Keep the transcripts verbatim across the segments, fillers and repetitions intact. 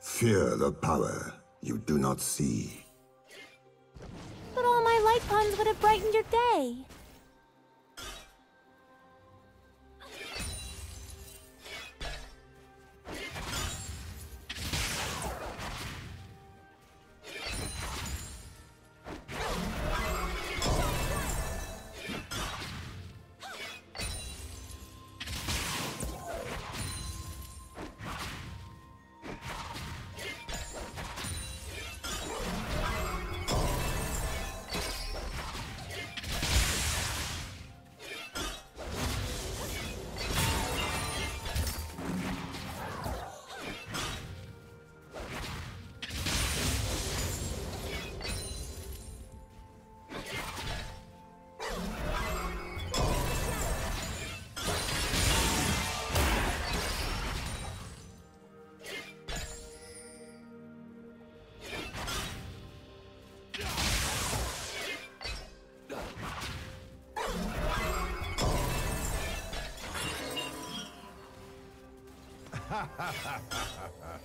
Fear the power you do not see. But all my light puns would have brightened your day. Ha ha ha ha ha.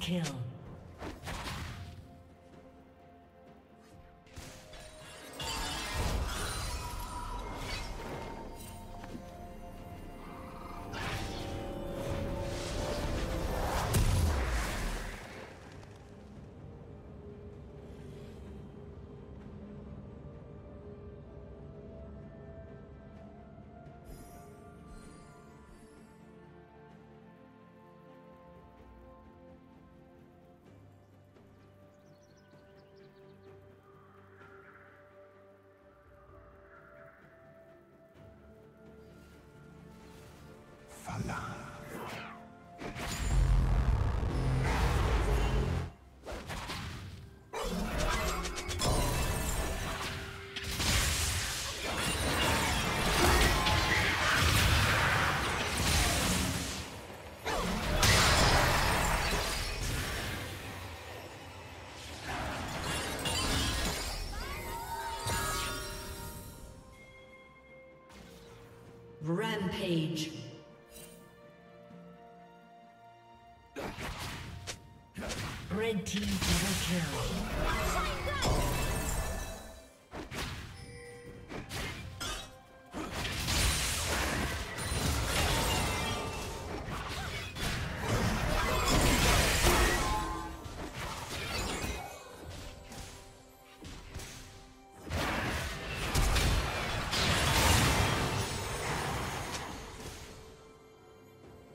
Kill. Nah. Rampage. Red team double kill. The red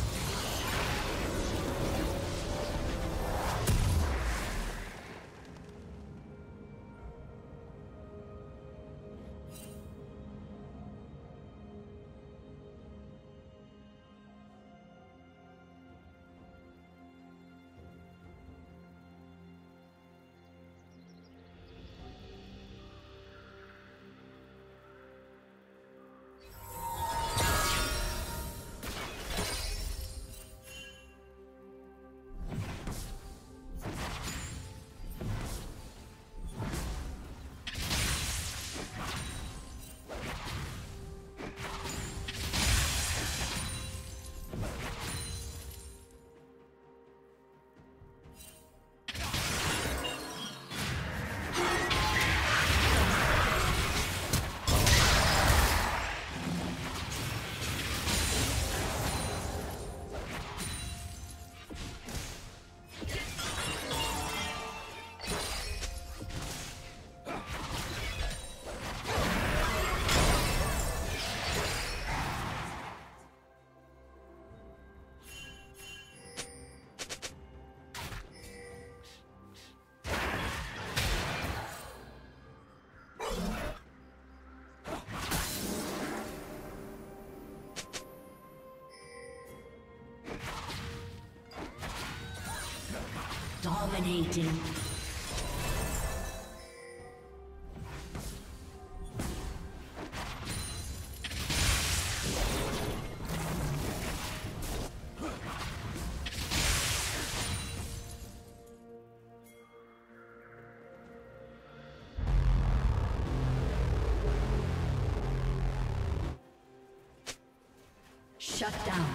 Dominating. Shut down.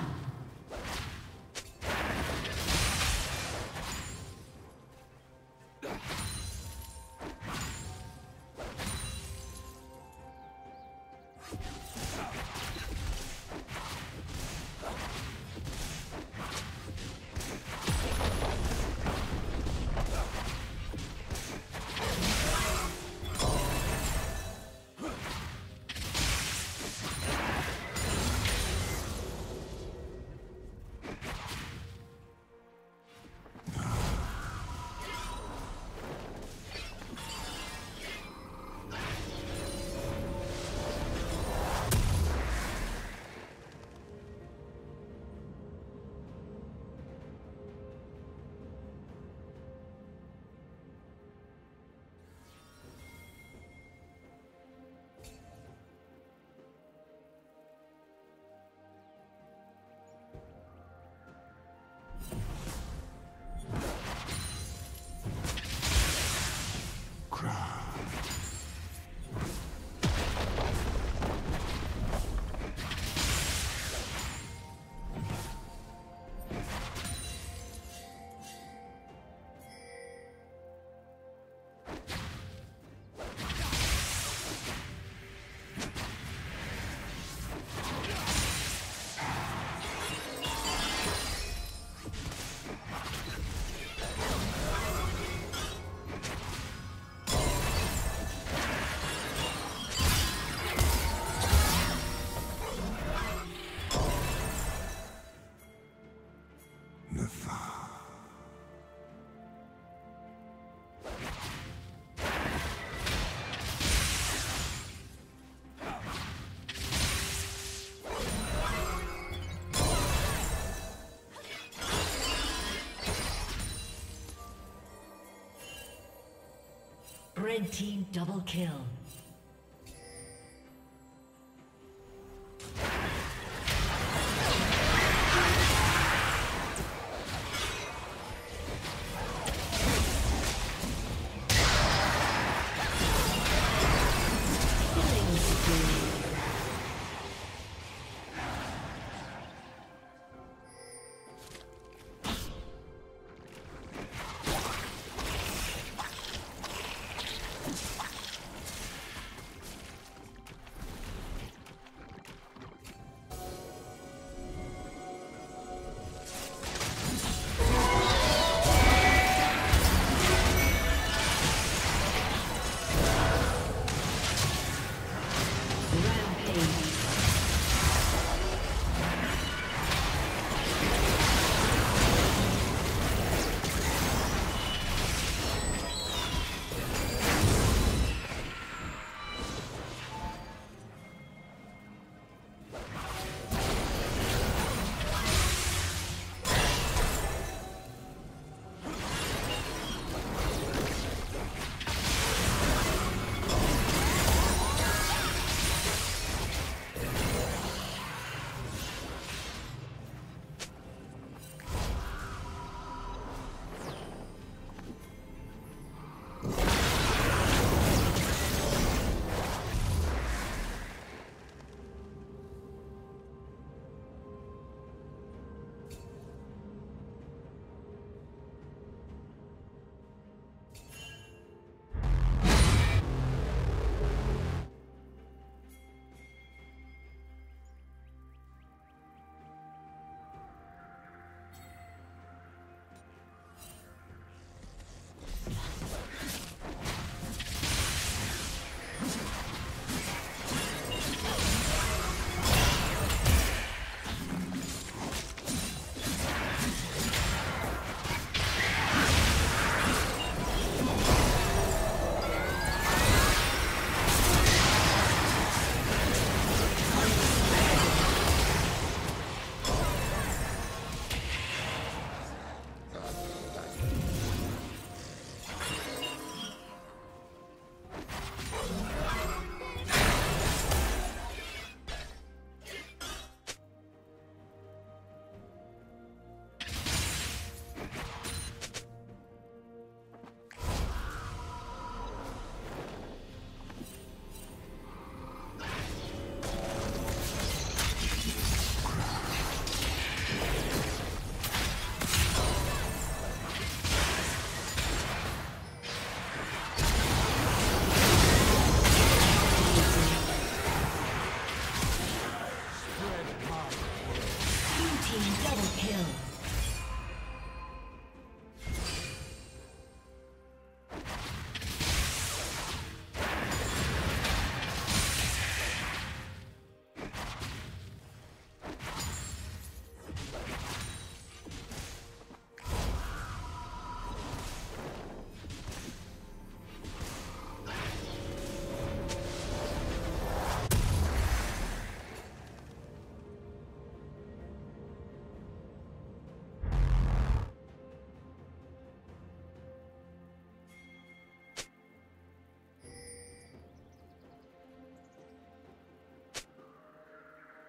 Red team double kill.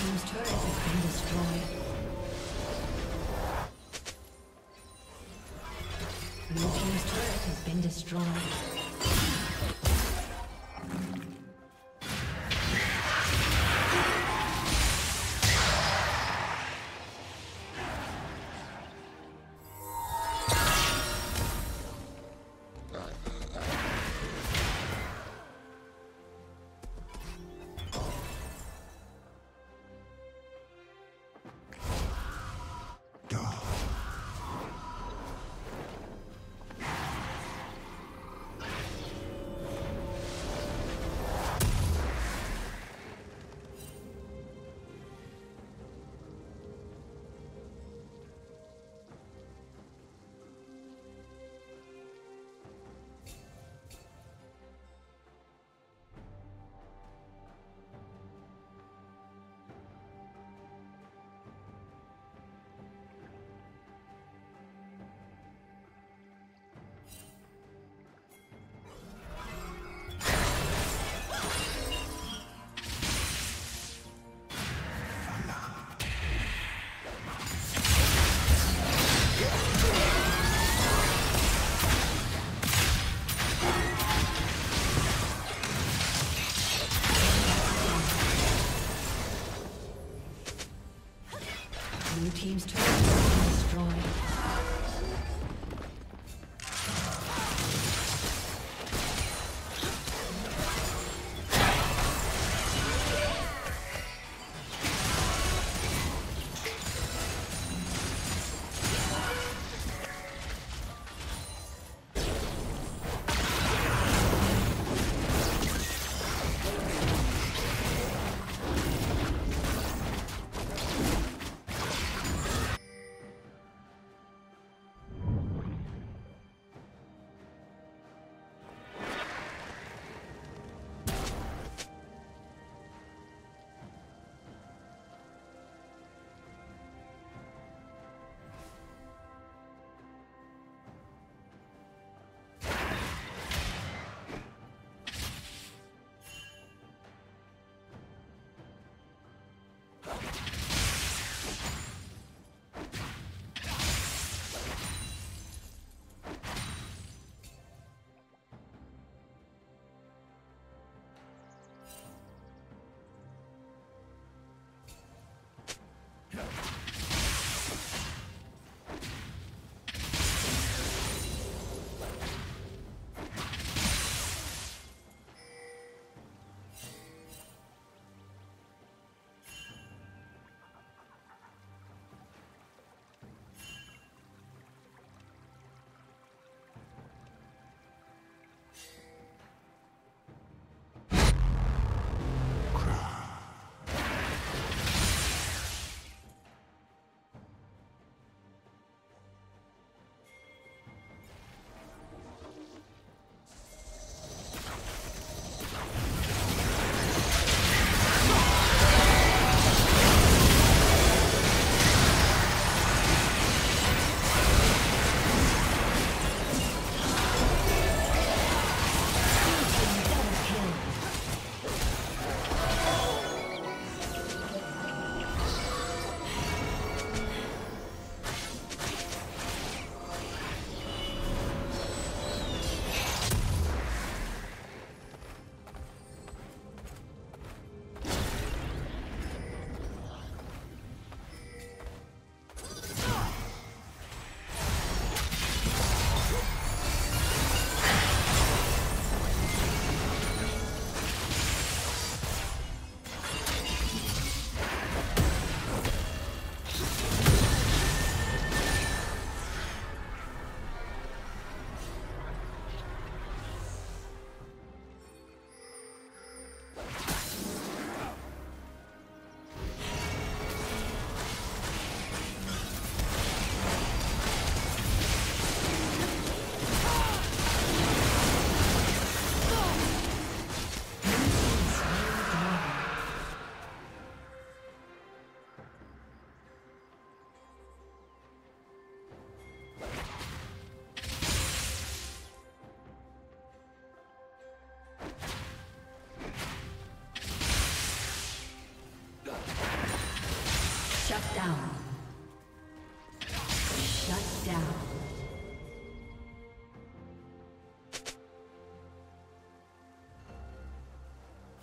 Team's turret has been destroyed.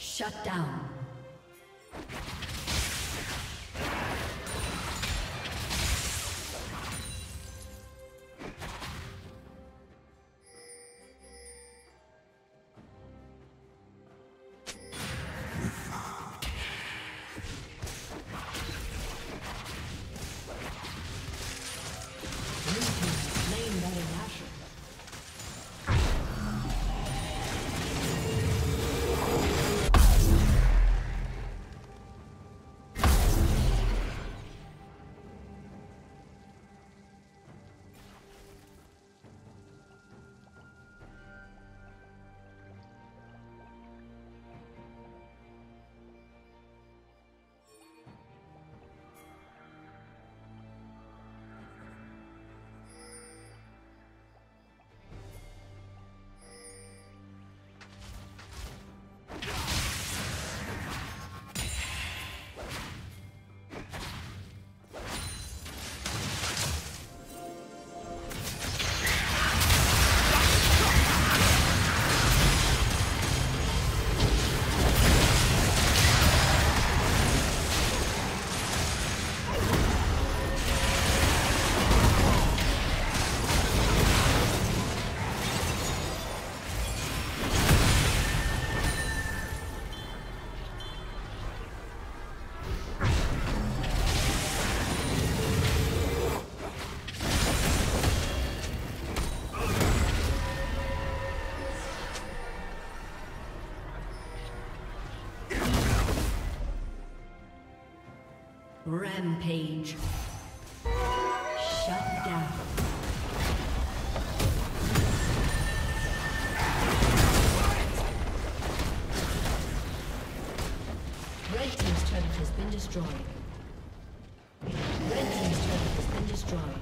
Shut down. Rampage. Shut down. Red team's turret has been destroyed. Red team's turret has been destroyed.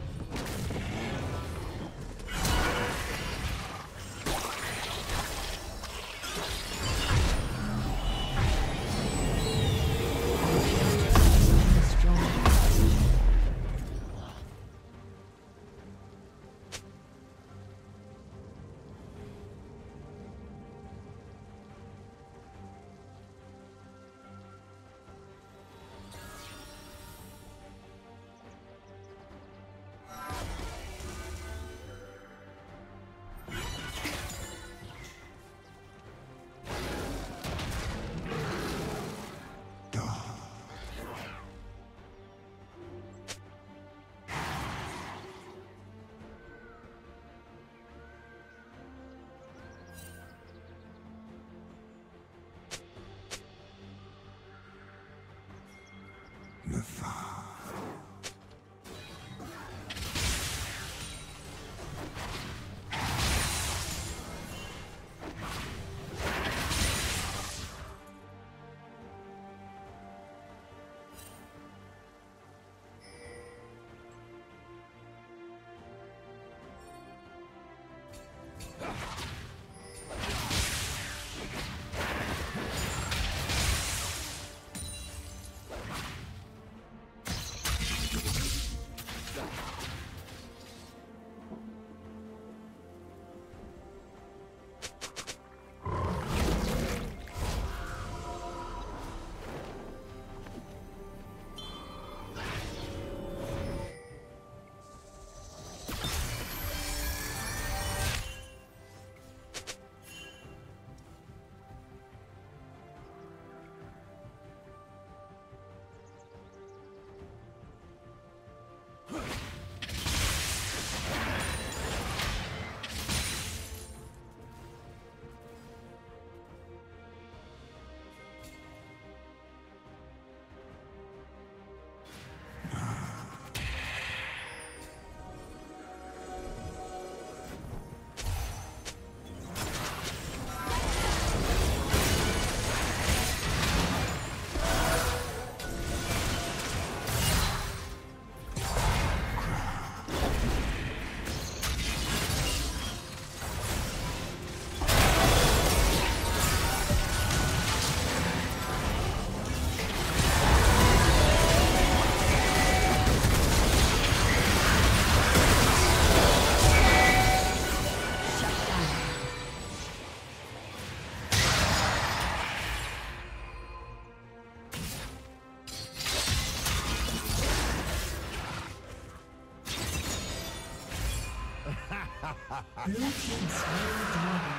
Blue team's real dragon.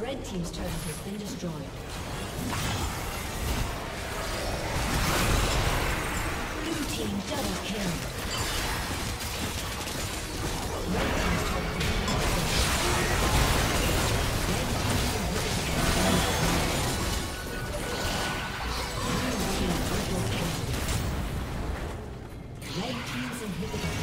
Red team's turret has been destroyed. Blue team double kill. Red team's inhibitor.